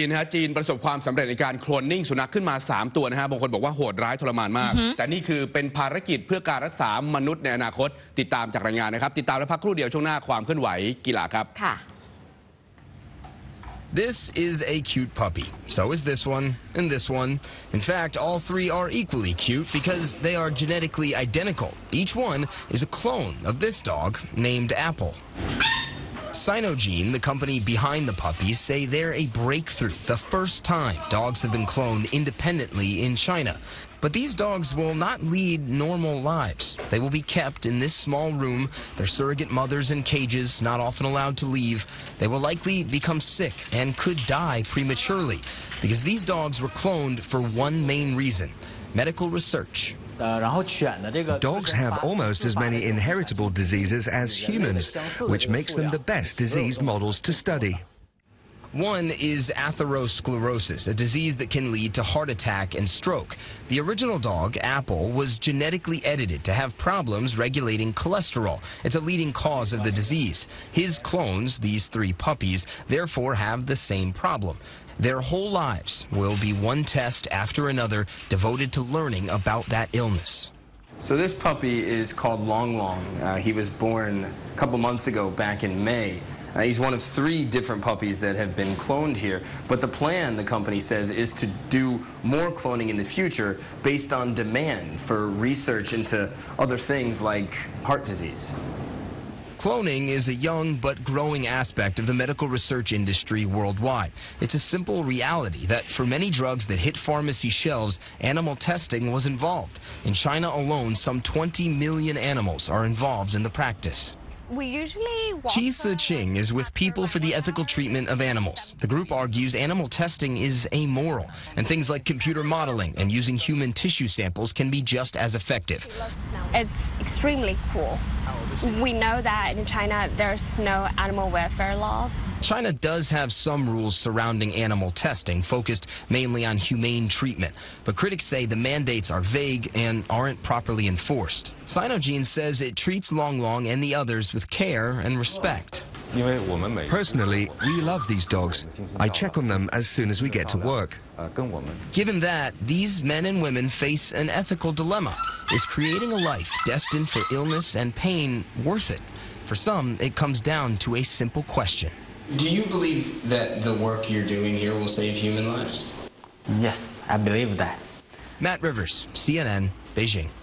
จีนประสบความสำเร็จในการโคลนนิ่งสุนัขขึ้นมา3ตัวนะฮะบางคนบอกว่าโหดร้ายทรมานมากแต่นี่คือเป็นภารกิจเพื่อการรักษามนุษย์ในอนาคตติดตามจากรายงานนะครับติดตามและพักครู่เดียวช่วงหน้าความเคลื่อนไหวกีฬาครับ This is a cute puppy. So is this one and this one. In fact, all three are equally cute because they are genetically identical. Each one is a clone of this dog named Apple.Sinogene, the company behind the puppies, say they're a breakthrough, the first time dogs have been cloned independently in China. But these dogs will not lead normal lives. They will be kept in this small room, their surrogate mothers in cages, not often allowed to leave. They will likely become sick and could die prematurely because these dogs were cloned for one main reason, medical research.Dogs have almost as many inheritable diseases as humans, which makes them the best disease models to study. One is atherosclerosis, a disease that can lead to heart attack and stroke. The original dog, Apple, was genetically edited to have problems regulating cholesterol. It's a leading cause of the disease. His clones, these three puppies, therefore have the same problem. Their whole lives will be one test after another devoted to learning about that illness.So this puppy is called Long Long. He was born a couple months ago back in May. He's one of three different puppies that have been cloned here. But the plan, the company says, is to do more cloning in the future based on demand for research into other things like heart disease.Cloning is a young but growing aspect of the medical research industry worldwide. It's a simple reality that for many drugs that hit pharmacy shelves, animal testing was involved. In China alone, some 20 million animals are involved in the practice.Qi Su Ching is with People for the Ethical Treatment of Animals. The group argues animal testing is amoral, and things like computer modeling and using human tissue samples can be just as effective. It's extremely cruel. We know that in China there's no animal welfare laws. China does have some rules surrounding animal testing, focused mainly on humane treatment. But critics say the mandates are vague and aren't properly enforced. Sinogene says it treats Long Long and the others with care and respect. Personally, we love these dogs. I check on them as soon as we get to work. Given that, these men and women face an ethical dilemma. Is creating a life destined for illness and pain worth it? For some, it comes down to a simple question. Do you believe that the work you're doing here will save human lives? Yes, I believe that. Matt Rivers, CNN, Beijing.